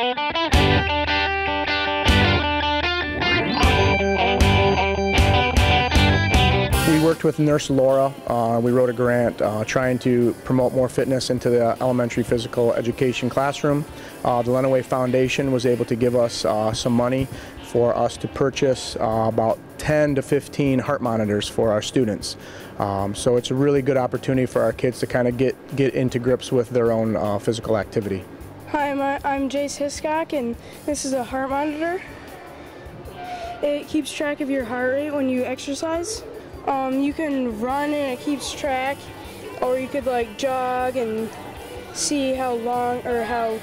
We worked with Nurse Laura. We wrote a grant trying to promote more fitness into the elementary physical education classroom. The Lenawee Foundation was able to give us some money for us to purchase about 10 to 15 heart monitors for our students. So it's a really good opportunity for our kids to kind of get into grips with their own physical activity. Hi, I'm Jace Hiscock, and this is a heart monitor. It keeps track of your heart rate when you exercise. You can run and it keeps track, or you could like jog and see how long or how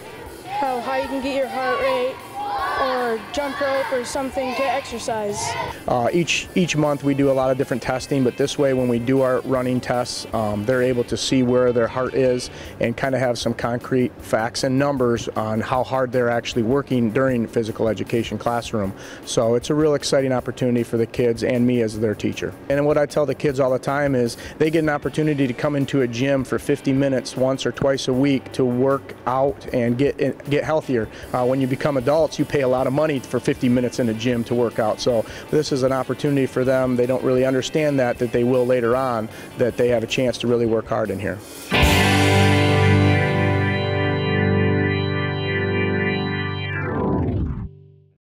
high you can get your heart rate, or jump rope or something to exercise. Each month we do a lot of different testing, but this way when we do our running tests, they're able to see where their heart is and kind of have some concrete facts and numbers on how hard they're actually working during physical education classroom. So it's a real exciting opportunity for the kids and me as their teacher. And what I tell the kids all the time is they get an opportunity to come into a gym for 50 minutes once or twice a week to work out and get healthier. When you become adults, you pay a lot of money for 50 minutes in a gym to work out, so this is an opportunity for them. They don't really understand that they will later on, that they have a chance to really work hard in here.